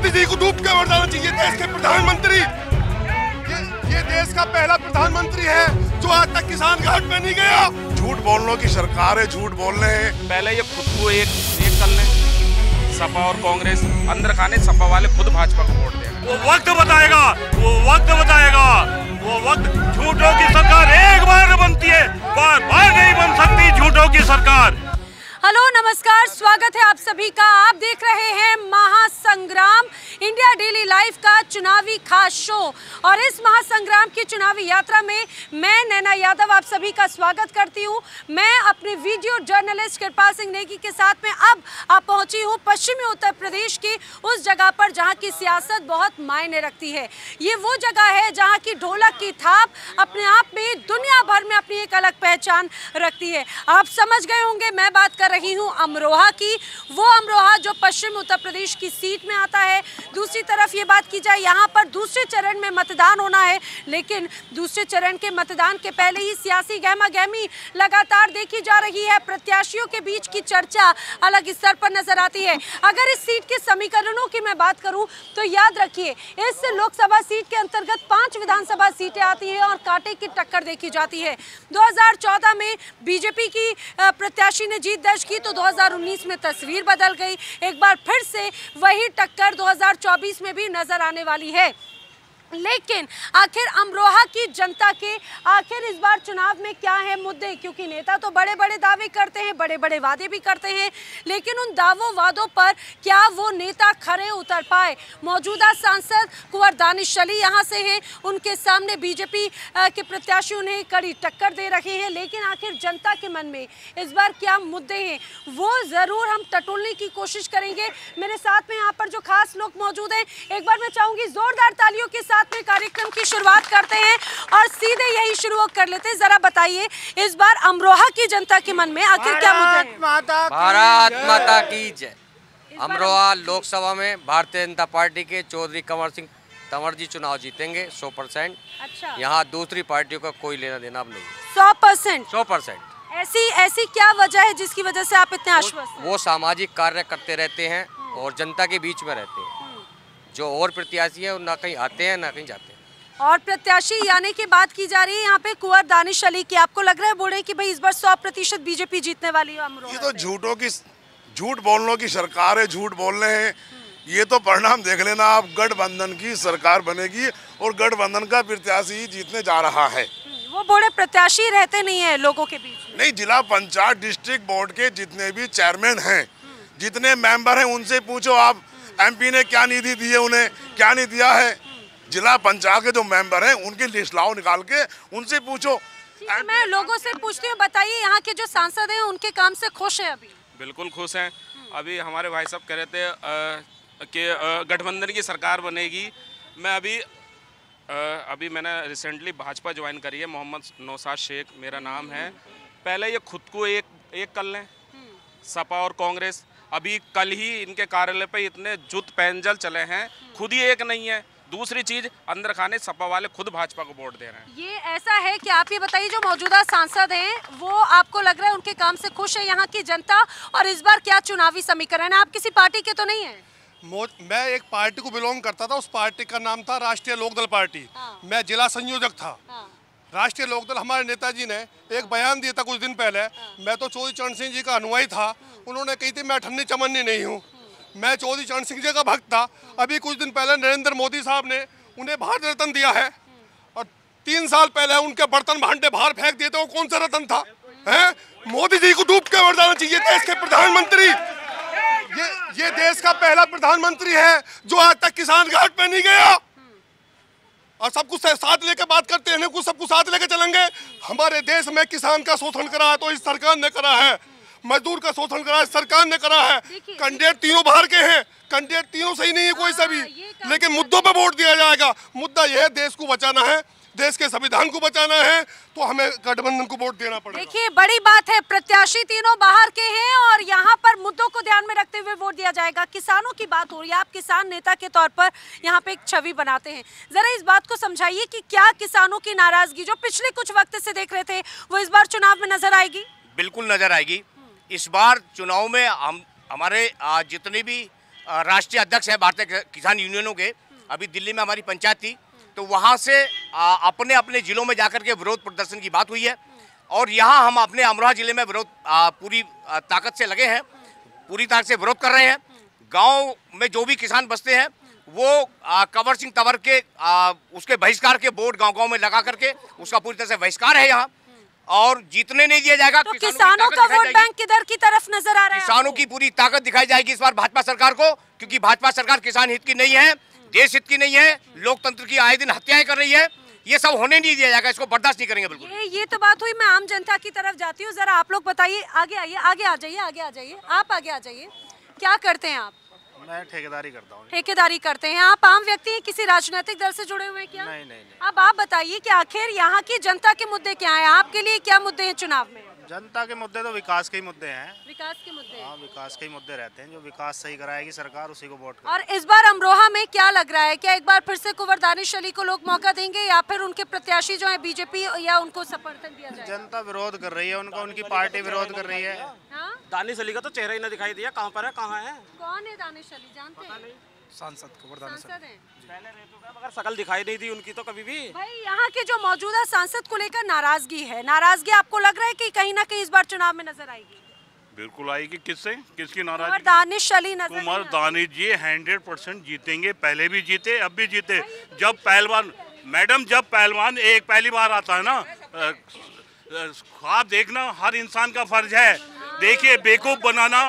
मोदी जी को डूब के मर जाना चाहिए। देश के प्रधानमंत्री, ये देश का पहला प्रधानमंत्री है जो आज तक किसान घाट में नहीं गया। झूठ बोलने की सरकार है, झूठ बोल रहे हैं। पहले ये खुद को एक कर ले, सपा और कांग्रेस अंदर खाने, सपा वाले खुद भाजपा को वोट देंगे। वो वक्त बताएगा, वो वक्त बताएगा, वो वक्त। झूठों की सरकार एक बार बनती है, बार बार नहीं बन सकती झूठों की सरकार। हेलो नमस्कार, स्वागत है आप सभी का। आप देख रहे हैं महासंग्राम, इंडिया डेली लाइव का चुनावी खास शो। और इस महासंग्राम की चुनावी यात्रा में मैं नैना यादव आप सभी का स्वागत करती हूं। मैं अपने वीडियो जर्नलिस्ट कृपा सिंह नेगी के साथ में अब आप पहुंची हूं पश्चिमी उत्तर प्रदेश की उस जगह पर जहां की सियासत बहुत मायने रखती है। ये वो जगह है जहाँ की ढोलक की थाप अपने आप में दुनिया भर में अपनी एक अलग पहचान रखती है। आप समझ गए होंगे, मैं बात कर रही हूं अमरोहा की। वो अमरोहा जो पश्चिम उत्तर प्रदेश की सीट में आता है। दूसरी तरफ ये बात की जाए, यहाँ पर दूसरे चरण में मतदान होना है, लेकिन दूसरे चरण के मतदान के पहले ही सियासी गहमागहमी लगातार देखी जा रही है। प्रत्याशियों के बीच की चर्चा अलग स्तर पर नजर आती है। अगर इस सीट के समीकरणों की मैं बात करूं तो याद रखिए, इस लोकसभा सीट के अंतर्गत 5 विधानसभा सीटें आती है और कांटे की टक्कर देखी जाती है। 2014 में बीजेपी की प्रत्याशी ने जीत की तो 2019 में तस्वीर बदल गई। एक बार फिर से वही टक्कर 2024 में भी नजर आने वाली है। लेकिन आखिर अमरोहा की जनता के आखिर इस बार चुनाव में क्या है मुद्दे, क्योंकि नेता तो बड़े बड़े दावे करते हैं, बड़े बड़े वादे भी करते हैं, लेकिन उन दावों वादों पर क्या वो नेता खरे उतर पाए। मौजूदा सांसद कुंवर दानिश अली यहाँ से हैं, उनके सामने बीजेपी के प्रत्याशी उन्हें कड़ी टक्कर दे रहे हैं, लेकिन आखिर जनता के मन में इस बार क्या मुद्दे हैं वो ज़रूर हम टटोलने की कोशिश करेंगे। मेरे साथ में यहाँ पर जो खास लोग मौजूद हैं, एक बार मैं चाहूँगी ज़ोरदार तालियों के साथ में कार्यक्रम की शुरुआत करते हैं और सीधे यही शुरू कर लेते हैं। जरा बताइए, इस बार अमरोहा की जनता के मन में आखिर क्या मुद्दे? भारत माता की जय। अमरोहा लोकसभा में भारतीय जनता पार्टी के चौधरी कंवर सिंह तंवर जी चुनाव जीतेंगे 100%। अच्छा। यहाँ दूसरी पार्टियों का कोई लेना देना अब नहीं। 100%। ऐसी क्या वजह है जिसकी वजह से आप इतने आश्वस्त? वो सामाजिक कार्य करते रहते हैं और जनता के बीच में रहते हैं। जो और प्रत्याशी है ना कहीं आते हैं ना कहीं जाते हैं। और प्रत्याशी यानी कि बात की जा रही है यहाँ पे कुंवर दानिश अली की। आपको लग रहा है, बोल रहे हैं कि भाई इस बार 100% बीजेपी जीतने वाली है अमरोहा? ये तो झूठ बोलने की सरकार है, झूठ बोल रहे हैं। ये तो परिणाम देख लेना आप, गठबंधन की सरकार बनेगी और गठबंधन का प्रत्याशी जीतने जा रहा है। वो बड़े प्रत्याशी रहते नहीं है लोगों के बीच। नहीं, जिला पंचायत डिस्ट्रिक्ट बोर्ड के जितने भी चेयरमैन है, जितने मेंबर है, उनसे पूछो आप एमपी ने क्या निधि दी है, उन्हें क्या नहीं दिया है। जिला पंचायत के जो मेंबर हैं उनकी लिस्ट लाओ, निकाल के उनसे पूछो। मैं लोगों से पूछती हूँ, बताइए यहाँ के जो सांसद हैं उनके काम से खुश हैं? अभी बिल्कुल खुश हैं। अभी हमारे भाई साहब कह रहे थे कि गठबंधन की सरकार बनेगी। मैं अभी मैंने रिसेंटली भाजपा ज्वाइन करी है। मोहम्मद नौसाद शेख मेरा नाम है। पहले ये खुद को एक कर लें, सपा और कांग्रेस। अभी कल ही इनके कार्यालय पे इतने जुट पैंजल चले हैं, खुद ही एक नहीं है। दूसरी चीज, अंदर खाने सपा वाले खुद भाजपा को वोट दे रहे हैं। ये ऐसा है कि आप ये बताइए, जो मौजूदा सांसद हैं वो आपको लग रहा है उनके काम से खुश है यहाँ की जनता? और इस बार क्या चुनावी समीकरण है? आप किसी पार्टी के तो नहीं है? मैं एक पार्टी को बिलोंग करता था, उस पार्टी का नाम था राष्ट्रीय लोकदल पार्टी। मैं जिला संयोजक था। राष्ट्रीय लोकदल हमारे नेताजी ने एक बयान दिया था कुछ दिन पहले। मैं तो चौधरी चरण सिंह जी का अनुयायी था। उन्होंने कही थी मैं ठन्नी चमन्नी नहीं हूँ, मैं चौधरी चरण सिंह जी का भक्त था। अभी कुछ दिन पहले नरेंद्र मोदी साहब ने उन्हें भारत रत्न दिया है और 3 साल पहले उनके बर्तन भांडे बाहर फेंक दिए थे। वो कौन सा रत्न था? है मोदी जी को डूब के मर जाना चाहिए। देश के प्रधानमंत्री, ये देश का पहला प्रधानमंत्री है जो आज तक किसान घाट में नहीं गया। और सब कुछ साथ लेकर बात करते हैं, कुछ सब कुछ साथ लेकर चलेंगे। हमारे देश में किसान का शोषण करा है तो इस सरकार ने करा है, मजदूर का शोषण करा है सरकार ने करा है। कैंडिडेट तीनों बाहर के हैं, कैंडिडेट तीनों सही नहीं है कोई सभी, लेकिन मुद्दों पे वोट दिया जाएगा। मुद्दा यह है देश को बचाना है, देश के संविधान को बचाना है, तो हमें गठबंधन को वोट देना पड़ेगा। देखिए बड़ी बात है, प्रत्याशी तीनों बाहर के हैं और यहाँ पर मुद्दों को ध्यान में रखते हुए वोट दिया जाएगा। किसानों की बात हो रही है, आप किसान नेता के तौर पर यहाँ पे एक छवि बनाते हैं, जरा इस बात को समझाइए कि क्या किसानों की नाराजगी जो पिछले कुछ वक्त से देख रहे थे वो इस बार चुनाव में नजर आएगी? बिल्कुल नजर आएगी। इस बार चुनाव में हमारे जितने भी राष्ट्रीय अध्यक्ष है भारतीय किसान यूनियनों के। अभी दिल्ली में हमारी पंचायत थी तो वहाँ से अपने अपने जिलों में जाकर के विरोध प्रदर्शन की बात हुई है और यहाँ हम अपने अमरोहा जिले में विरोध पूरी ताकत से लगे हैं, पूरी ताकत से विरोध कर रहे हैं। गांव में जो भी किसान बसते हैं वो कंवर सिंह तंवर के उसके बहिष्कार के बोर्ड गांव-गांव में लगा करके उसका पूरी तरह से बहिष्कार है यहाँ और जीतने नहीं दिया जाएगा। तो किसानों का वोट बैंक किधर की तरफ नजर आ रहा है? किसानों की पूरी ताकत दिखाई जाएगी इस बार भाजपा सरकार को, क्योंकि भाजपा सरकार किसान हित की नहीं है, देश हित की नहीं है, लोकतंत्र की आए दिन हत्याएं कर रही है। ये सब होने नहीं दिया जाएगा, इसको बर्दाश्त नहीं करेंगे बिल्कुल। ये तो बात हुई। मैं आम जनता की तरफ जाती हूँ, जरा आप लोग बताइए। आगे आइए, आगे आ जाइए, आगे आ जाइए, आप आगे आ जाइए। क्या करते हैं आप? मैं ठेकेदारी करता हूँ। ठेकेदारी करते हैं। आप आम व्यक्ति हैं, किसी राजनीतिक दल से जुड़े हुए क्या? नहीं, नहीं, नहीं। अब आप बताइए कि आखिर यहाँ की जनता के मुद्दे क्या हैं, आपके लिए क्या मुद्दे हैं चुनाव में? जनता के मुद्दे तो विकास के ही मुद्दे हैं। विकास के मुद्दे? हाँ, विकास के ही मुद्दे रहते हैं। जो विकास सही कराएगी सरकार उसी को वोट। और इस बार अमरोहा में क्या लग रहा है, क्या एक बार फिर से कुंवर दानिश अली को लोग मौका देंगे या फिर उनके प्रत्याशी जो है बीजेपी या उनको समर्थन दिया जाएगा? जनता विरोध कर रही है उनका, उनकी पार्टी विरोध कर रही है। दानिश अली का तो चेहरा ही ना दिखाई दिया, कहाँ पर है, कहाँ है, कौन है दानिश अली, जानते हैं? सांसद कुंवर दानिश अली पहले रहते मगर शकल दिखाई नहीं दी उनकी तो कभी भी। भाई यहाँ के जो मौजूदा सांसद को लेकर नाराजगी है, नाराजगी आपको लग रहा है कि कहीं ना कहीं इस बार चुनाव में नजर आएगी? बिल्कुल आएगी। किससे, किसकी नाराजगी? कुंवर दानिश अली नजर। कुंवर दानिश जी 100% जीतेंगे, पहले भी जीते अब भी जीते। जब पहलवान, मैडम जब पहलवान एक पहली बार आता है ना, ख्वाब देखना हर इंसान का फर्ज है। देखिए बेवकूफ बनाना,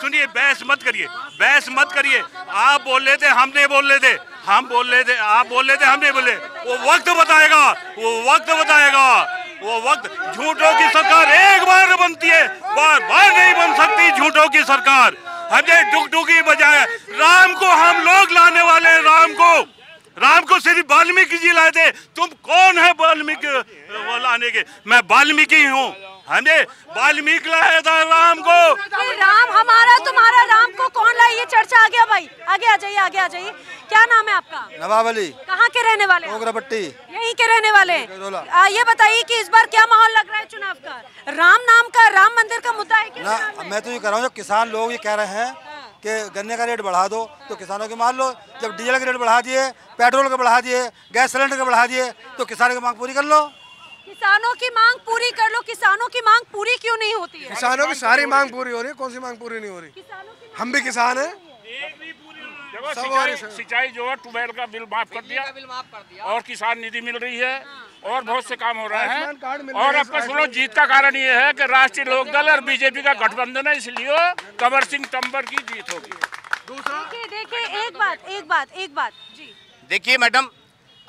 सुनिए बहस मत करिए, बहस मत करिए। आप बोल रहे थे, हम नहीं बोल रहे थे, हम बोल रहे थे, आप बोल रहे थे, हम नहीं बोले। वो वक्त बताएगा, वो वक्त बताएगा, वो वक्त। झूठों की सरकार एक बार बनती है, बार बार नहीं बन सकती झूठों की सरकार। हमें डुगडुगी बजाए, राम को हम लोग लाने वाले हैं। राम को सिर्फ वाल्मीकि जी लाए थे। तुम कौन है वाल्मीकि वो लाने के? मैं वाल्मीकि हूँ, हमें वाल्मीकि लाया था राम को। राम हमारा, तुम्हारा राम को कौन लाए, ये चर्चा। आगे भाई, आगे आ जाइए, आगे आ जाइए। क्या नाम है आपका? नवाब अली। कहाँ के रहने वाले? यहीं के रहने वाले। ये बताइए कि इस बार क्या माहौल लग रहा है चुनाव का? राम नाम का, राम मंदिर का मुद्दा है ना? मैं तो ये कह रहा हूँ, जो किसान लोग ये कह रहे हैं कि गन्ने का रेट बढ़ा दो तो किसानों के मान लो, जब डीजल का रेट बढ़ा दिए, पेट्रोल का बढ़ा दिए, गैस सिलेंडर का बढ़ा दिए, तो किसानों की मांग पूरी कर लो। किसानों की मांग पूरी कर लो। किसानों की मांग पूरी क्यों नहीं होती है? किसानों की सारी मांग पूरी हो रही है, कौन सी मांग पूरी नहीं हो रही? हम भी किसान हैं। सिंचाई जो है ट्यूबवेल का बिल माफ कर दिया और किसान निधि मिल रही है और बहुत से काम हो रहे हैं। और आपका सुनो, जीत का कारण ये है कि राष्ट्रीय लोकदल और बीजेपी का गठबंधन है, इसलिए कंवर सिंह तंवर की जीत होगी। दूसरा देखिए, एक बात जी देखिए मैडम,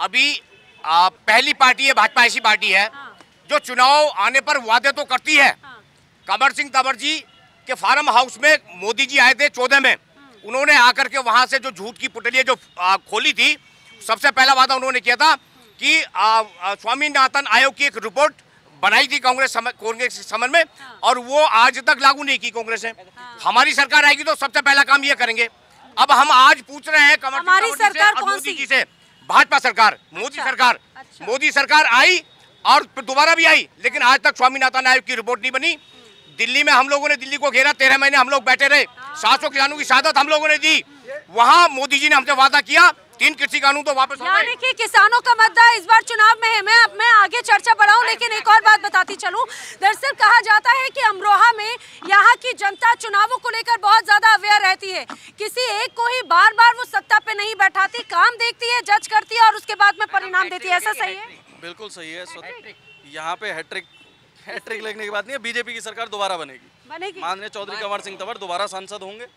अभी पहली पार्टी है भाजपा, ऐसी पार्टी है जो चुनाव आने पर वादे तो करती है। कंवर सिंह तंवर जी के फार्म हाउस में मोदी जी आए थे 2014 में, उन्होंने आकर के वहाँ से जो झूठ की पुटलियाँ जो खोली थी, सबसे पहला वादा उन्होंने किया था कि स्वामीनाथन आयोग की एक रिपोर्ट बनाई थी कांग्रेस समन में, और वो आज तक लागू नहीं की कांग्रेस ने। हमारी सरकार आएगी तो सबसे पहला काम ये करेंगे। अब हम आज पूछ रहे हैं हमारी सरकार कौन सी? जी से भाजपा सरकार, मोदी सरकार। मोदी सरकार आई और दोबारा भी आई, लेकिन आज तक स्वामीनाथन आयोग की रिपोर्ट नहीं बनी। दिल्ली में हम लोगों ने दिल्ली को घेरा, 13 महीने हम लोग बैठे रहे, 700 किसानों की शहादत हम लोगों ने दी। वहाँ मोदी जी ने हमसे वादा किया 3 कृषि कानून तो वापस। यानी कि किसानों का मुद्दा इस बार चुनाव में है। मैं आगे चर्चा बढ़ाऊं, लेकिन एक और बात बताती चलूं। दरअसल कहा जाता है कि अमरोहा में यहाँ की जनता चुनावों को लेकर बहुत ज्यादा अवेयर रहती है। किसी एक को ही बार बार वो सत्ता पे नहीं बैठाती, काम देखती है, जज करती है और उसके बाद में परिणाम देती है। ऐसा सही है? बिल्कुल सही है। यहाँ पे हैट्रिक लगने की बात नहीं है। बीजेपी की सरकार दोबारा बनेगी। माननीय चौधरी कंवर सिंह तंवर दोबारा सांसद होंगे।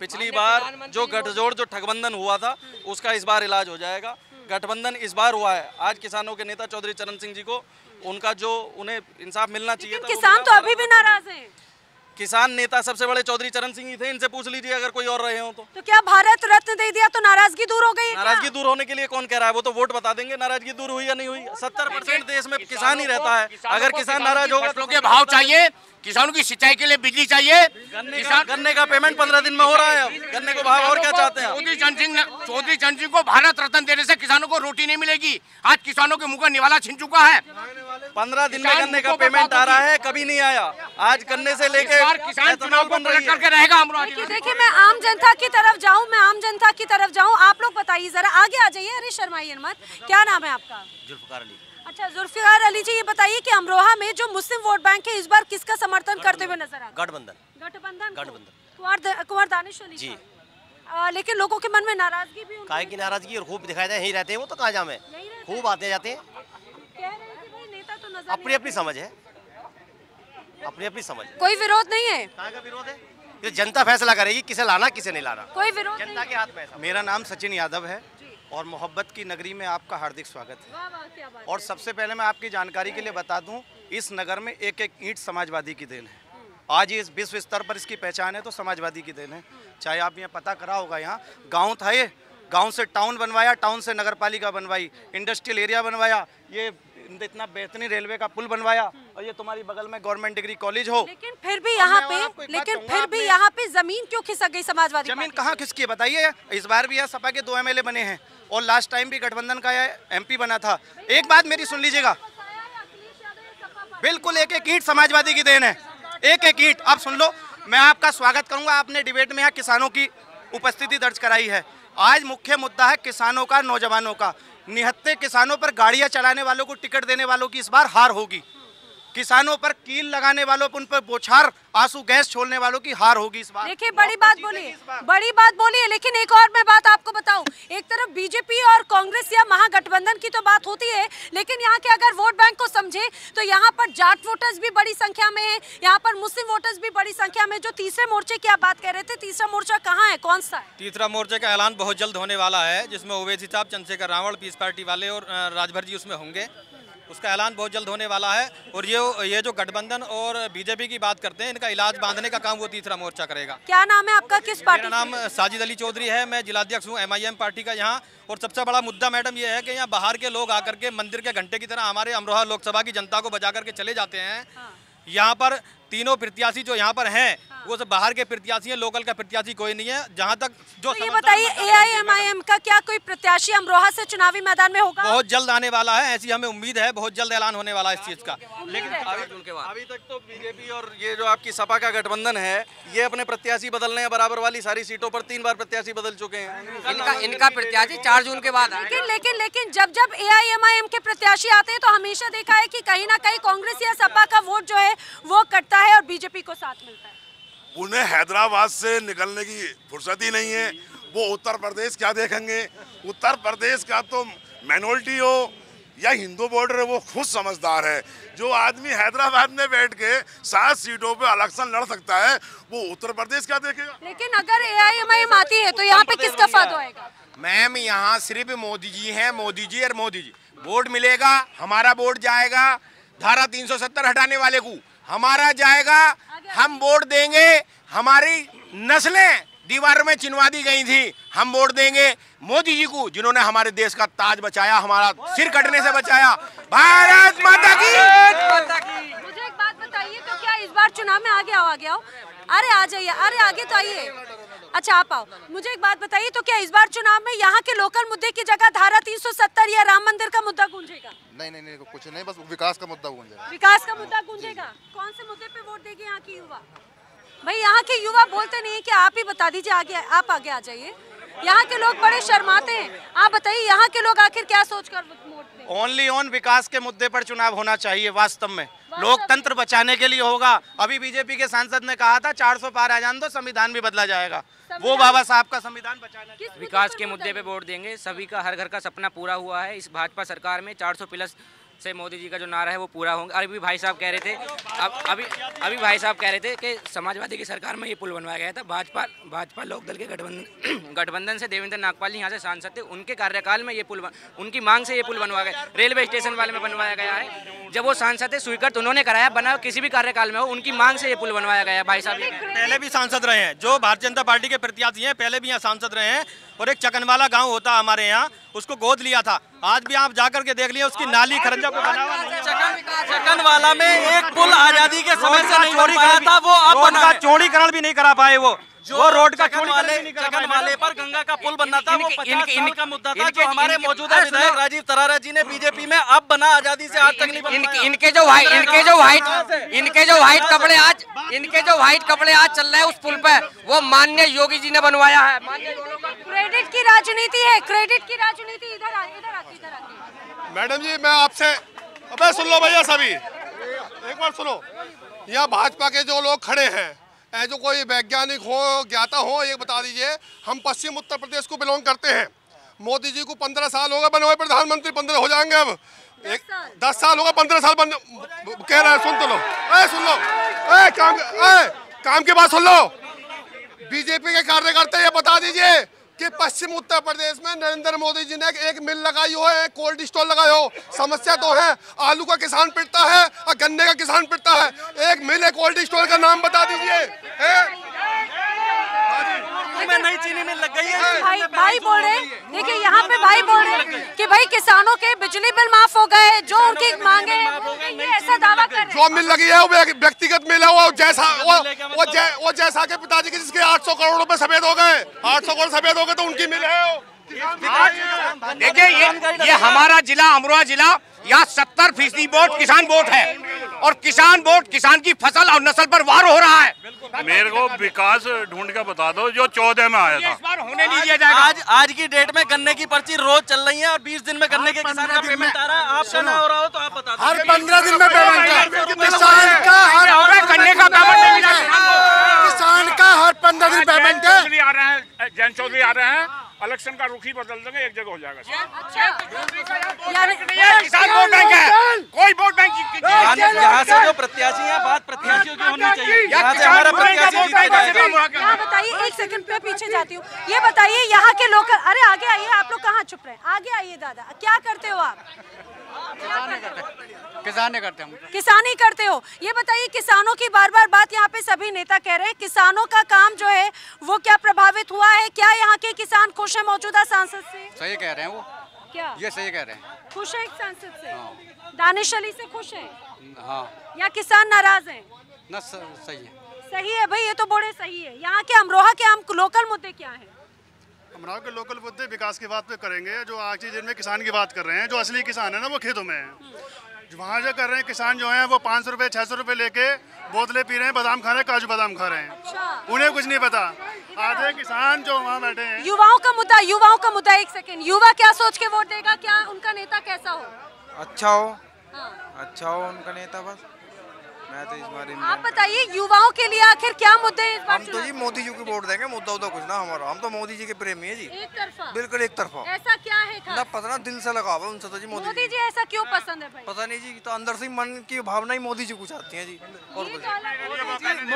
पिछली बार जो गठजोड़, जो ठगबंधन हुआ था, उसका इस बार इलाज हो जाएगा। गठबंधन इस बार हुआ है। आज किसानों के नेता चौधरी चरण सिंह जी को उनका जो उन्हें इंसाफ मिलना चाहिए था। किसान तो अभी भी नाराज है। किसान नेता सबसे बड़े चौधरी चरण सिंह ही थे, इनसे पूछ लीजिए अगर कोई और रहे हो तो। क्या भारत रत्न दे दिया तो नाराजगी दूर हो गई? नाराजगी दूर होने के लिए कौन कह रहा है? वो तो वोट बता देंगे नाराजगी दूर हुई या नहीं हुई। 70% देश में किसान ही रहता है। अगर किसान नाराज होगा तो भाव चाहिए, किसानों की सिंचाई के लिए बिजली चाहिए, गन्ने का पेमेंट 15 दिन में हो रहा है, गन्ने को भाव। और क्या चाहते हैं? चौधरी चरण सिंह को भारत रत्न देने से किसानों को रोटी नहीं मिलेगी। आज किसानों के मुँह का निवाला छिन चुका है। 15 दिन में गन्ने का पेमेंट आ रहा है, कभी नहीं आया। आज गन्ने से लेकर किसान चुनाव बन रही है। देखिए मैं आम जनता की तरफ जाऊं, आप लोग बताइए जरा, आगे आ जाइए। हरीश शर्मा, क्या नाम है आपका? जुल्फिकार अली। अच्छा जुल्फिकार अली जी, ये बताइए कि अमरोहा में जो मुस्लिम वोट बैंक है इस बार किसका समर्थन करते हुए नजर आ रहा है? गठबंधन। गठबंधन कुंवर दानिश अली जी। लेकिन लोगों के मन में नाराजगी भी, काहे की नाराजगी और खूब दिखाई दे, यही रहते हैं वो तो, कहाँ जाम है, खूब आते जाते हैं। कह रहे हैं कि भाई नेता तो नजर, अपनी अपनी समझ है, अपनी अपनी समझ, कोई विरोध नहीं है। काहे का विरोध है? ये जनता फैसला करेगी किसे लाना किसे नहीं लाना, कोई विरोध जनता के हाथ में। मेरा नाम सचिन यादव है और मोहब्बत की नगरी में आपका हार्दिक स्वागत है। और सबसे पहले मैं आपकी जानकारी के लिए बता दूं, इस नगर में एक एक ईंट समाजवादी की देन है। आज इस विश्व स्तर पर इसकी पहचान है तो समाजवादी की देन है। चाहे आप यहाँ पता करा होगा, यहाँ गांव था, ये गांव से टाउन बनवाया, टाउन से नगरपालिका बनवाई, इंडस्ट्रियल एरिया बनवाया, ये इतना बेहतरीन रेलवे का पुल बनवाया, और ये तुम्हारी बगल में गवर्नमेंट डिग्री कॉलेज हो। लेकिन फिर भी यहाँ पे, जमीन क्यों खिसक गई समाजवादी? जमीन कहाँ खिसकी है बताइए? इस बार भी यहाँ सपा के 2 MLA बने हैं और लास्ट टाइम भी गठबंधन का MP बना था। एक बात मेरी सुन लीजिएगा, बिल्कुल एक एक ईंट समाजवादी की देन है, एक एक ईंट। आप सुन लो, मैं आपका स्वागत करूंगा, आपने डिबेट में यहाँ किसानों की उपस्थिति दर्ज कराई है। आज मुख्य मुद्दा है किसानों का, नौजवानों का। निहत्थे किसानों पर गाड़ियां चलाने वालों को टिकट देने वालों की इस बार हार होगी। किसानों पर कील लगाने वालों पर, उन पर बोछार आंसू गैस छोड़ने वालों की हार होगी इस बार। देखिए बड़ी बात बोली है। लेकिन एक और मैं बात आपको बताऊं, एक तरफ बीजेपी और कांग्रेस या महागठबंधन की तो बात होती है, लेकिन यहाँ के अगर वोट बैंक को समझे तो यहाँ पर जाट वोटर्स भी बड़ी संख्या में है, यहाँ पर मुस्लिम वोटर्स भी बड़ी संख्या में। जो तीसरे मोर्चे की आप बात कह रहे थे, तीसरा मोर्चा कहाँ है, कौन सा? तीसरा मोर्चे का ऐलान बहुत जल्द होने वाला है, जिसमें ओवैसी साहब, चंद्रशेखर रावण, पीस पार्टी वाले और राजभर जी उसमें होंगे। उसका ऐलान बहुत जल्द होने वाला है। और ये जो गठबंधन और बीजेपी की बात करते हैं, इनका इलाज बांधने का काम वो तीसरा मोर्चा करेगा। क्या नाम है आपका, किस पार्टी? मेरा नाम साजिद अली चौधरी है, मैं जिलाध्यक्ष हूँ MIM पार्टी का यहाँ। और सबसे बड़ा मुद्दा मैडम ये है कि यहाँ बाहर के लोग आकर के मंदिर के घंटे की तरह हमारे अमरोहा लोकसभा की जनता को बजा करके चले जाते हैं। यहाँ पर तीनों प्रत्याशी जो यहाँ पर हैं वो सब बाहर के प्रत्याशी हैं, लोकल का प्रत्याशी कोई नहीं है। जहाँ तक जो तो ये बताइए, AIMIM का क्या कोई प्रत्याशी अमरोहा से चुनावी मैदान में होगा? बहुत जल्द आने वाला है, ऐसी हमें उम्मीद है, बहुत जल्द ऐलान होने वाला है इस चीज का। लेकिन अभी तक तो बीजेपी और ये जो आपकी सपा का गठबंधन है, ये अपने प्रत्याशी बदल रहे हैं। बराबर वाली सारी सीटों पर 3 बार प्रत्याशी बदल चुके हैं, इनका प्रत्याशी 4 जून के बाद। लेकिन जब AIMIM के प्रत्याशी आते हैं तो हमेशा देखा है कि कहीं ना कहीं कांग्रेस या सपा का वोट जो है वो कटता है और बीजेपी को साथ मिलता है। उन्हें हैदराबाद से निकलने की फुर्सत ही नहीं है, वो उत्तर प्रदेश क्या देखेंगे? उत्तर प्रदेश का तो माइनॉरिटी हो या हिंदू बॉर्डर, वो खुद समझदार है। जो आदमी हैदराबाद में बैठ के 7 सीटों पे इलेक्शन लड़ सकता है, वो उत्तर प्रदेश क्या देखेगा? लेकिन अगर AIMIM आती है तो यहाँ पे किसका फायदा होगा? मैम यहाँ सिर्फ मोदी जी हैं, मोदी जी और मोदी जी। वोट मिलेगा, हमारा वोट जाएगा धारा 370 हटाने वाले को, हमारा जाएगा, हम वोट देंगे। हमारी नस्लें दीवार में चिनवा दी गई थी, हम वोट देंगे मोदी जी को, जिन्होंने हमारे देश का ताज बचाया, हमारा सिर कटने से बचाया। भारत माता की। मुझे एक बात बताइए, तो क्या इस बार चुनाव में आ गया हो? अरे आ जाइए, अरे आगे तो आइए। अच्छा आप आओ, मुझे एक बात बताइए, तो क्या इस बार चुनाव में यहाँ के लोकल मुद्दे की जगह धारा 370 या राम मंदिर का मुद्दा गूंजेगा? नहीं, कुछ नहीं, बस विकास का मुद्दा गूंजेगा। विकास का मुद्दा गूंजेगा। कौन से मुद्दे पे वोट देगी यहाँ की युवा? भाई यहाँ के युवा बोलते नहीं है कि आप ही बता दीजिए। आगे आप आगे आ जाइए। यहाँ के लोग बड़े शर्माते हैं, आप बताइए यहाँ के लोग आखिर क्या सोचकर वोट दें? ओनली ऑन विकास के मुद्दे पर चुनाव होना चाहिए वास्तव में, लोकतंत्र बचाने के लिए होगा। अभी बीजेपी के सांसद ने कहा था 400 पार आ जान दो, संविधान भी बदला जाएगा। वो बाबा साहब का संविधान बचाना, विकास के मुद्दे पे वोट देंगे। सभी का, हर घर का सपना पूरा हुआ है इस भाजपा सरकार में। 400+ से मोदी जी का जो नारा है वो पूरा होगा। अभी भाई साहब कह रहे थे, अभी भाई साहब कह रहे थे कि समाजवादी की सरकार में ये पुल बनवाया गया था। भाजपा लोकदल के गठबंधन से देवेंद्र नागपाल यहाँ से सांसद थे, उनके कार्यकाल में ये पुल, उनकी मांग से ये पुल बनवाया गया। रेलवे स्टेशन वाले में बनवाया गया है, जब वो सांसद थे स्वीकृत उन्होंने कराया, बना किसी भी कार्यकाल में हो, उनकी मांग से ये पुल बनवाया गया। भाई साहब पहले भी सांसद रहे हैं, जो भारतीय जनता पार्टी के प्रत्याशी हैं, पहले भी यहाँ सांसद रहे हैं। और एक चकनवाला गाँव होता हमारे यहाँ, उसको गोद लिया था। आज भी आप जाकर के देख लिए, उसकी नाली खरंजा को चकनवाला में एक पुल आजादी के समय से नहीं हो रहा था, वो अब चौड़ीकरण भी नहीं करा पाए। वो वो रोड का चकन वाले पर गंगा का पुल बनना था, वो 50 साल का मुद्दा था जो हमारे मौजूदा विधायक राजीव तरारा जी ने बीजेपी में अब बना आजादी से आज तक नहीं बनाया। इनके जो व्हाइट कपड़े आज चल रहे हैं उस पुल पे, वो माननीय योगी जी ने बनवाया है। क्रेडिट की राजनीति है, क्रेडिट की राजनीति। इधर मैडम जी, मैं आपसे अब सुन लो भैया, सभी एक बार सुनो। यहाँ भाजपा के जो लोग खड़े हैं, जो कोई वैज्ञानिक हो, ज्ञाता हो, ये बता दीजिए, हम पश्चिम उत्तर प्रदेश को बिलोंग करते हैं। मोदी जी को 15 साल होगा बने हुए प्रधानमंत्री, 15 हो जाएंगे अब, 10 साल होगा, 15 साल बन कह रहे हैं। सुन तो लो, काम की बात सुन लो। बीजेपी के कार्यकर्ता ये बता दीजिए कि पश्चिम उत्तर प्रदेश में नरेंद्र मोदी जी ने एक मिल लगाई हो, एक कोल्ड स्टोर लगाई हो। समस्या तो है, आलू का किसान पिटता है और गन्ने का किसान पिटता है। एक मिल, एक कोल्ड स्टोर का नाम बता दीजिए। नई चीनी मिल लग गई है। भाई बोल रहे, देखिए यहाँ पे भाई बोल रहे कि भाई किसानों के बिजली बिल माफ हो गए, जो उनकी मांगे ऐसा दावा कर रहे हैं। जो मिल लगी है वो व्यक्तिगत मिल है, जैसा के पिताजी के जिसके 800 करोड़ रुपए सफेद हो गए, 800 करोड़ सफेद हो गए, तो उनकी मिल है। देखिए ये हमारा जिला, अमरोहा जिला, यहाँ 70% वोट किसान वोट है, और किसान वोट किसान की फसल और नस्ल पर वार हो रहा है। मेरे को विकास ढूंढ के बता दो जो 14 में आया था। इस बार होने नहीं दिया जाएगा। आज की डेट में गन्ने की पर्ची रोज चल रही है, और 20 दिन में गन्ने के किसान का पेमेंट आ रहा है। आपका ना हो रहा हो तो आप बता दो। हर 15 दिन में पेमेंट है। जयंत चौधरी आ रहे हैं, इलेक्शन का रुख ही बदल देंगे, एक जगह हो जाएगा। किसान वोट बैंक है, कोई वोट बैंक यहाँ से जो प्रत्याशी है, बात प्रत्याशियों की होनी चाहिए। यहाँ से हमारा प्रत्याशी, बताइए, एक सेकंड पे पीछे जाती हूँ। ये बताइए यहाँ के लोकल, अरे आगे आइए, आप लोग कहाँ छुप रहे हैं, आगे आइए दादा, क्या करते हो आप? किसानी करते हो। ये बताइए, किसानों की बार बार बात यहाँ पे सभी नेता कह रहे हैं, किसानों का काम जो है वो क्या प्रभावित हुआ है? क्या यहाँ के किसान खुश है मौजूदा सांसद से? सही कह रहे हैं वो, क्या ये सही कह रहे हैं? खुश है एक सांसद से, दानिश अली से खुश है। हाँ, या किसान नाराज है? ना, सही है। सही है भाई, ये तो बोले सही है। यहाँ के अमरोहा के आम लोकल मुद्दे क्या है? अमरोहा के लोकल मुद्दे विकास की बात पे करेंगे। जो आज की दिन में किसान की बात कर रहे हैं, जो असली किसान है ना, वो खेतों में है। वहाँ जो कर रहे हैं किसान जो हैं, वो 500 रुपये 600 रुपये लेके बोतलें पी रहे हैं, बादाम खा रहे हैं, काजू बादाम खा रहे हैं। अच्छा। उन्हें कुछ नहीं पता। आधे किसान जो वहाँ बैठे हैं, युवाओं का मुद्दा। एक सेकेंड, युवा क्या सोच के वोट देगा? क्या उनका नेता कैसा हो? अच्छा हो। हाँ, अच्छा हो उनका नेता। बस मैं तो इस बारे में, आप बताइए युवाओं के लिए आखिर क्या मुद्दे हैं? हम तो जी मोदी जी को वोट देंगे, मुद्दा उद्दा कुछ ना हमारा। हम तो मोदी जी के प्रेमी है जी, एक तरफा, बिल्कुल एक तरफा। ऐसा क्या है ना, पता ना, दिल से लगाव है उनसे तो जी। मोदी जी ऐसा क्यों पसंद है भाई? पता नहीं जी, तो अंदर से मन की भावना ही मोदी जी को चाहती है जी। और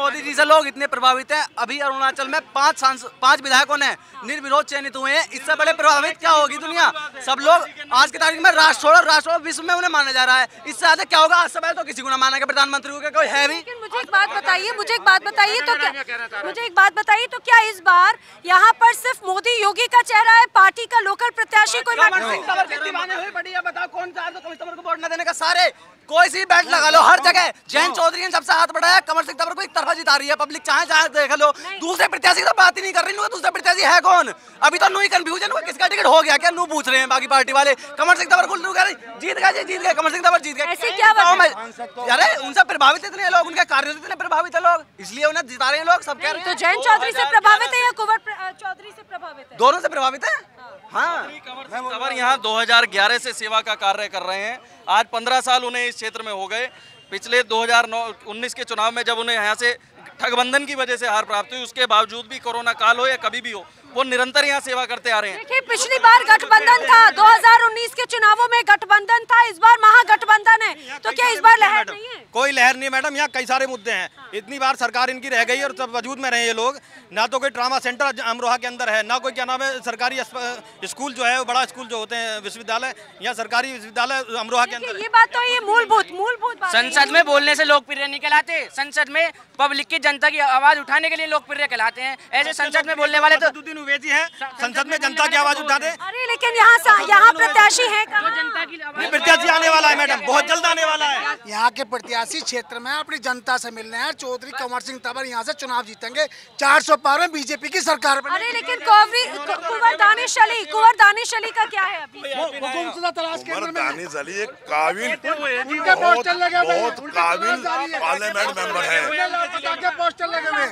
मोदी जी से लोग इतने प्रभावित है, अभी अरुणाचल में 5 विधायकों ने निर्विरोध चयनित हुए हैं। इससे बड़े प्रभावित क्या होगी दुनिया? सब लोग आज की तारीख में राष्ट्र विश्व में उन्हें माना जा रहा है। इससे ज्यादा क्या होगा? आज से पहले तो किसी को ना माना गया प्रधानमंत्री। कोई है भी? मुझे एक बात बताइए, तो क्या इस बार यहाँ पर सिर्फ मोदी योगी का चेहरा है, पार्टी का लोकल प्रत्याशी कोई वोट न देने का? सारे कोई सी बैट लगा लो, हर जगह जयंत चौधरी ने सबसे हाथ बढ़ाया, कंवर सिंह तंवर को एक तरफा जिता रही है पब्लिक। चाहे देख लो, दूसरे प्रत्याशी की तो बात ही नहीं कर रही। दूसरा प्रत्याशी है कौन? अभी तो नू कंफ्यूजन हुआ, किसका टिकट हो गया क्या, नू पूछ रहे हैं बाकी पार्टी वाले। कंवर सिंह तंवर को जीत गए, कंवर सिंह तंवर जीत गए। अरे उनसे प्रभावित इतने लोग, उनके कार्यों से इतने प्रभावित है लोग, इसलिए उन्हें जिता रहे हैं लोग। सब कह रहे हैं तो जयंत चौधरी से प्रभावित है या कुंवर चौधरी से प्रभावित है? दोनों से प्रभावित है। हाँ, यहाँ 2011 से सेवा का कार्य कर रहे हैं। आज 15 साल उन्हें इस क्षेत्र में हो गए। पिछले 2019 के चुनाव में जब उन्हें यहाँ से ठगबंधन की वजह से हार प्राप्त हुई, उसके बावजूद भी कोरोना काल हो या कभी भी हो, वो निरंतर यहाँ सेवा करते आ रहे हैं। देखिए, पिछली बार गठबंधन था, 2019 के चुनावों में गठबंधन था, इस बार महागठबंधन है, तो क्या इस बार लहर नहीं है? कोई लहर नहीं मैडम, यहाँ कई सारे मुद्दे हैं। इतनी बार सरकार इनकी रह गई और सब वजूद में रहे ये लोग। ना तो कोई ट्रामा सेंटर अमरोहा के अंदर है, ना कोई क्या नाम है सरकारी स्कूल जो है, बड़ा स्कूल जो होते हैं विश्वविद्यालय, यहाँ सरकारी विश्वविद्यालय अमरोहा के अंदर। ये बात तो, ये मूलभूत बात। संसद में बोलने से लोकप्रिय नहीं कहलाते, संसद में पब्लिक की जनता की आवाज उठाने के लिए लोकप्रिय कहलाते हैं। ऐसे संसद में बोलने वाले तो ओवैसी हैं, संसद में जनता की आवाज उठा दे। अरे लेकिन यहाँ प्रत्याशी है, प्रत्याशी आने वाला है मैडम, बहुत जल्द आने वाला है। यहाँ के प्रत्याशी क्षेत्र में अपनी जनता से मिलने हैं। चौधरी कंवर सिंह तंवर यहाँ से चुनाव जीतेंगे, 400 पार में बीजेपी की सरकार बनेगी। अरे लेकिन कुंवर दानिश अली का क्या है? कुंवर दानिश अली एक काबिल, बहुत काबिल पार्लियामेंट मेंबर है। लापता के पोस्टर लगे हुए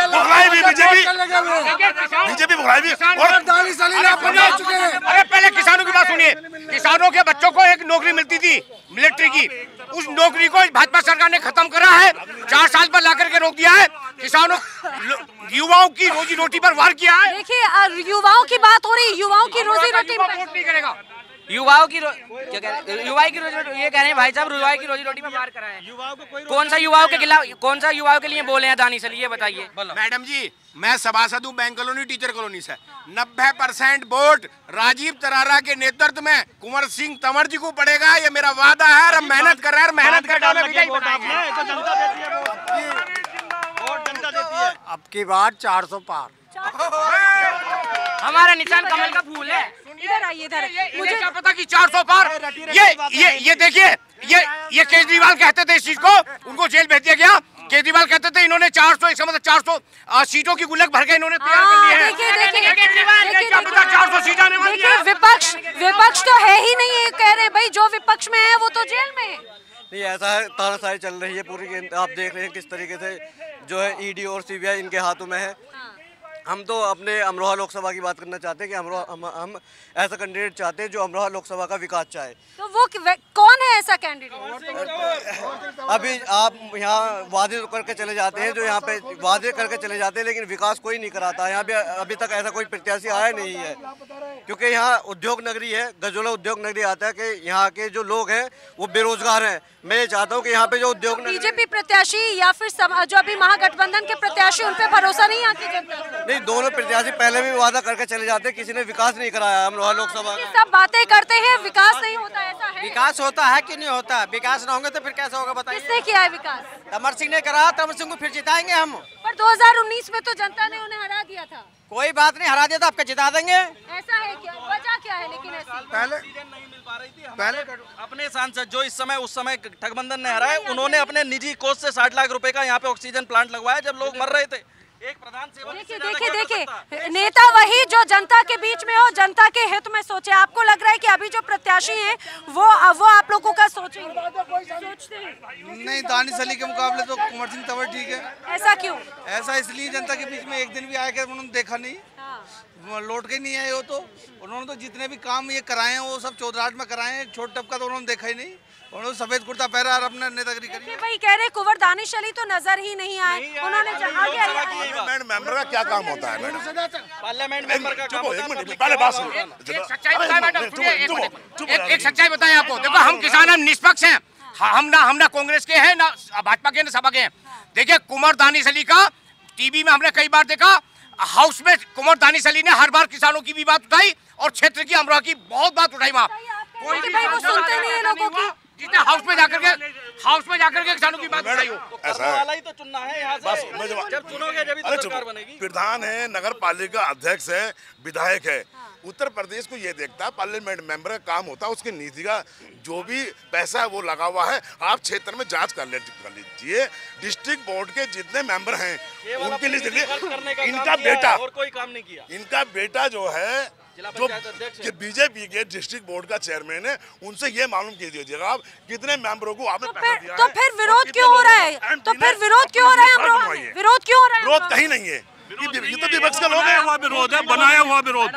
बीजेपी भुगलाई भी। और दानिश अली लापता हो चुके हैं। अरे पहले किसानों की बात सुनिए, किसानों के बच्चों को एक नौकरी मिलती थी मिलिट्री की, उस नौकरी को भाजपा सरकार ने खत्म करा है, 4 साल पर ला करके रोक दिया है। किसानों युवाओं की रोजी रोटी पर वार किया है। देखिए युवाओं की बात हो रही, युवाओं की रोजी रोटी पर वोट नहीं करेगा। ये कह रहे हैं भाई साहब युवाओं की रोजी रोटी में वार करा है। कौन सा युवाओं के लिए बोले हैं दानिश अली, ये बताइए। मैडम जी मैं सभासद हूँ बैंक कॉलोनी टीचर कॉलोनी से। 90% वोट राजीव तरारा के नेतृत्व में कुंवर सिंह तंवर जी को पड़ेगा, ये मेरा वादा है। और मेहनत कर रहे हैं, मेहनत कर डाले। अब की बार 400 पार हमारा निशान कमल का फूल है। इधर आइए, इधर मुझे क्या पता कि 400 पार। ये देखिए, ये केजरीवाल कहते थे इस चीज को, उनको जेल भेज दिया गया। केजरीवाल कहते थे इन्होंने 400, इसका मतलब 400 सीटों की गुल्लक भर के इन्होंने तैयार कर ली है। देखिए केजरीवाल 400 सीट आने वाली है। विपक्ष तो है ही नहीं, कह रहे भाई जो विपक्ष में है वो तो जेल में। नहीं ऐसा है, तानाशाही चल रही है पूरी। आप देख रहे हैं किस तरीके से जो है ईडी और CBI इनके हाथों में है। हम तो अपने अमरोहा लोकसभा की बात करना चाहते हैं कि हम ऐसा कैंडिडेट चाहते हैं जो अमरोहा लोकसभा का विकास चाहे। तो वो कौन है ऐसा कैंडिडेट? अभी आप यहाँ वादे करके चले जाते हैं, जो यहाँ पे वादे करके चले जाते हैं, लेकिन विकास कोई नहीं कराता। यहाँ पे अभी तक ऐसा कोई प्रत्याशी आया नहीं है, क्योंकि यहाँ उद्योग नगरी है, गजोला उद्योग नगरी आता है कि यहाँ के जो लोग हैं वो बेरोजगार हैं। मैं ये चाहता हूँ कि यहाँ पे जो उद्योग बीजेपी प्रत्याशी या फिर जो अभी महागठबंधन के प्रत्याशी, उन पर भरोसा नहीं आता। नहीं, दोनों प्रत्याशी पहले भी वादा करके चले जाते, किसी ने विकास नहीं कराया। हम अमरोहा लोकसभा सब बातें करते हैं, विकास नहीं होता। ऐसा है, विकास होता है कि नहीं होता? विकास ना होंगे तो फिर कैसे होगा, बताइए। किसने किया है विकास? तंवर सिंह ने करा, तंवर सिंह को फिर जिताएंगे हम। पर 2019 में तो जनता ने उन्हें हरा दिया था। कोई बात नहीं, हरा दिया था, आपका जिता देंगे। ऐसा है क्या, वजह क्या है? लेकिन पहले अपने सांसद जो इस समय उस समय ठगबंधन ने हराए, उन्होंने अपने निजी कोष से 60 लाख रुपए का यहाँ पे ऑक्सीजन प्लांट लगवाया जब लोग मर रहे थे। एक प्रधान सेवक, देखिए नेता वही जो जनता के बीच में हो, जनता के हित में सोचे। आपको लग रहा है कि अभी जो प्रत्याशी हैं वो आप लोगों का सोचेंगे नहीं? दानिश अली के मुकाबले तो कुंवर सिंह तंवर ठीक है। ऐसा क्यों? ऐसा इसलिए जनता के बीच में एक दिन भी आया कि उन्होंने देखा नहीं, लौट के नहीं आए। वो तो उन्होंने तो जितने भी काम ये कराए हैं वो सब चौधराट में कराए हैं, छोट टपका तो उन्होंने देखा ही नहीं। उन्होंने सफेद कुर्ता पहना और अपने नेतागिरी करी। भाई कह रहे कुंवर दानिश अली तो नजर ही नहीं आए। उन्होंने पार्लियामेंट मेंबर का क्या काम होता है? पार्लियामेंट मेंबर का काम होता है, पहले बात सुनो। एक सच्चाई बताएं आपको, देखो हम किसान, हम निष्पक्ष हैं, हम ना कांग्रेस के हैं, ना भाजपा के, ना सपा के हैं। देखिए कुंवर दानिश अली का टीवी में हमने कई बार देखा, हाउस में कुंवर दानिश अली ने हर बार किसानों की भी बात उठाई और क्षेत्र की, अमरोहा की बहुत बात उठाई। वहाँ कोई भी सुनते नहीं है लोगों की, जितने हाउस में जाकर के किसानों की बात उठाई हो। ऐसा वाला ही तो चुनना है यहाँ से, जब चुनोगे जब ही सरकार बनेगी। प्रधान है, नगर पालिका अध्यक्ष है, विधायक है। उत्तर प्रदेश को ये देखता है पार्लियामेंट मेंबर का काम होता है, उसकी नीति का जो भी पैसा है वो लगा हुआ है। आप क्षेत्र में जांच कर लीजिए, डिस्ट्रिक्ट बोर्ड के जितने मेंबर हैं उनके लिए इनका बेटा जो है जो कि बीजेपी के डिस्ट्रिक्ट बोर्ड का चेयरमैन है, उनसे ये मालूम कीजिएगा आप कितने मेंबरों को आपने पैसा दिया है। तो फिर विरोध क्यों हो रहा है? विरोध क्यों हो रहा है? विरोध कहीं नहीं है, ये तो विपक्ष का लोग है, विरोध है बनाया हुआ विरोध।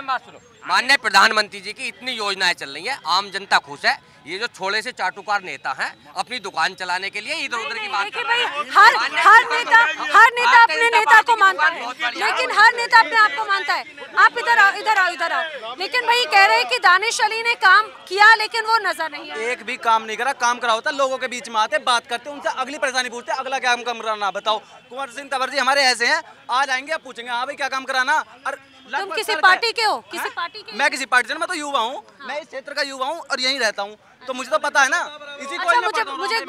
माननीय प्रधानमंत्री जी की इतनी योजनाएं चल रही हैं, आम जनता खुश है। ये जो छोले से चाटुकार नेता हैं, अपनी दुकान चलाने के लिए इधर उधर की बात कर रहे हैं। हर नेता अपने नेता को मानता है, लेकिन हर नेता अपने आप को मानता है। आप इधर आओ। लेकिन भाई कह रहे हैं कि दानिश अली ने काम किया, लेकिन वो नजर नहीं आया, एक भी काम नहीं करा। काम करा होता लोगों के बीच में आते, बात करते, उनसे अगली परेशानी पूछते, अगला क्या काम कराना बताओ। कुंवर सिंह तंवर जी हमारे ऐसे हैं, आज आएंगे आप पूछेंगे हाँ भाई क्या काम कराना। और तुम किसी पार्टी के हो? किसी पार्टी के? मैं किसी पार्टी से, मैं तो युवा हूँ, मैं इस क्षेत्र का युवा हूँ और यहीं रहता हूँ, तो मुझे तो पता है ना अच्छा मुझे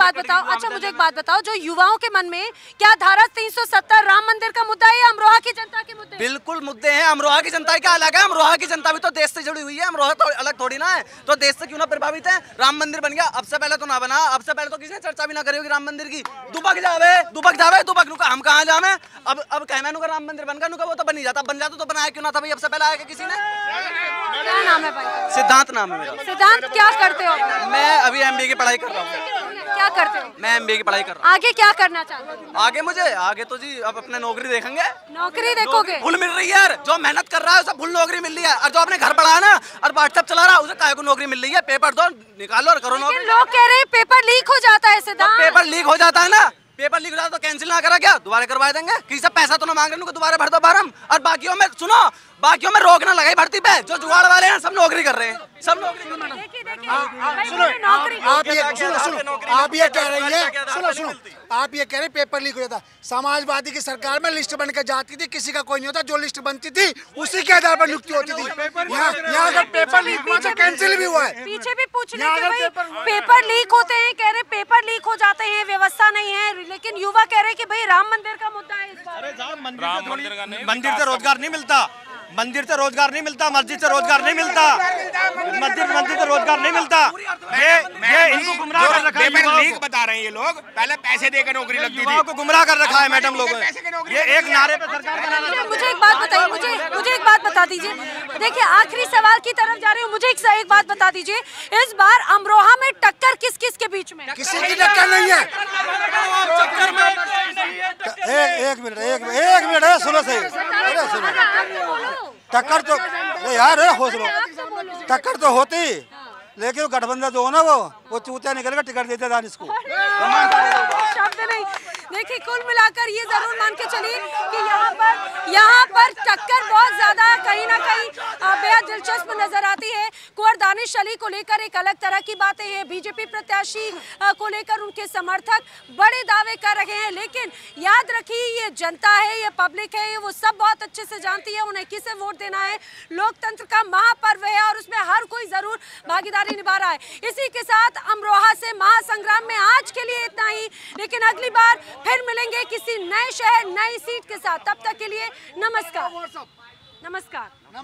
एक बात बताओ, जो युवाओं के मन में क्या धारा 370 राम मंदिर का मुद्दा है या अमरोहा की जनता के मुद्दे? बिल्कुल मुद्दे हैं। अमरोहा की जनता क्या अलग है? अमरोहा की जनता भी तो देश से जुड़ी हुई है, अमरोहा अलग थोड़ी ना है। तो देश से क्यों ना प्रभावित है? राम मंदिर बन गया, अब से पहले तो ना बना, अब से पहले तो किसी ने चर्चा भी ना करी होगी राम मंदिर की। दुबक जावे दुबक रुका, हम कहाँ जावे? अब कहना नुका राम मंदिर बन गया, नुका वो तो बन ही जाता, बन जाता तो बनाया क्यों ना था भाई? अब से पहले आया किसी ने? क्या नाम है भाई? सिद्धांत नाम है मेरा। सिद्धांत क्या करते हो? मैं अभी MBA की पढ़ाई कर रहा हूँ। क्या करते हो? मैं MBA की पढ़ाई कर रहा हूँ। आगे क्या करना चाहते हो? आगे मुझे आगे तो जी अब अपने नौकरी देखेंगे। नौकरी देखोगे? भूल मिल रही है यार, जो मेहनत कर रहा है उसे भूल नौकरी मिल रही है, और जो अपने घर पढ़ा ना और व्हाट्सएप चला रहा है उसे काहे को नौकरी मिल रही है? पेपर दो, निकालो और करो नौकरी। लोग कह रहे हैं पेपर लीक हो जाता है। सिद्धांत पेपर लीक हो जाता है ना, पेपर लीक हो जाता तो कैंसिल ना करा क्या? दोबारा करवा देंगे। किसी से पैसा तो ना मांग रहे, दोबारा भर दो फार्म। और बाकियों में सुनो, बाकियों में रोक ना लगाई भर्ती पे, जो जुगाड़ वाले हैं सब नौकरी कर रहे हैं, सब नौकरी कर रहे हैं। सुनो आप ये कह रहे हैं पेपर लीक हो जाता। समाजवादी की सरकार में लिस्ट बनकर जाती थी, किसी का कोई नहीं होता, जो लिस्ट बनती थी उसी के आधार पर नियुक्ति होती थी। यहाँ अगर पेपर लीक हुआ तो कैंसिल भी हुआ है। पीछे भी पूछ रहे पेपर लीक होते हैं, कह रहे पेपर लीक हो जाते हैं, व्यवस्था नहीं है, लेकिन युवा कह रहे की भाई राम मंदिर का मुद्दा है। मंदिर से रोजगार नहीं मिलता, मंदिर से रोजगार नहीं मिलता, मस्जिद से रोजगार नहीं मिलता, मस्जिद से रोजगार नहीं मिलता। ये इनको गुमराह कर रखा है, पेपर लीक बता रहे हैं ये लोग। पहले पैसे देकर नौकरी लगती थी, को गुमराह कर रखा है मैडम लोगों ने। ये एक नारे पे सरकार का नारा। मुझे एक बात बताइए, मुझे एक बात बता दीजिए, देखिए आखिरी सवाल की तरफ जा रही हूँ, मुझे एक बात बता दीजिए, इस बार अमरोहा में टक्कर किस किस के बीच में? किसी की टक्कर नहीं है। एक मिनट सुनो सही। टक्कर तो यार हौसलो, टक्कर तो होती, लेकिन गठबंधन जो हो ना वो चूतिया निकल कर टिकट देते दानिश को। देखिए कुल मिलाकर ये जरूर मान के चलिए कि यहाँ पर टक्कर बहुत ज्यादा कहीं ना कहीं बेहद दिलचस्प नजर आती है। कुंवर दानिश अली को लेकर एक अलग तरह की बातें हैं, बीजेपी प्रत्याशी को लेकर उनके समर्थक बड़े दावे कर रहे हैं, लेकिन याद रखिए ये जनता है, ये पब्लिक है, ये वो सब बहुत अच्छे से जानती है उन्हें किसे वोट देना है। लोकतंत्र का महापर्व है और उसमें हर कोई जरूर भागीदारी निभा रहा है। इसी के साथ अमरोहा से महासंग्राम में आज के लिए इतना ही, लेकिन अगली बार फिर मिलेंगे किसी नए शहर नई सीट के साथ। तब तक के लिए नमस्कार।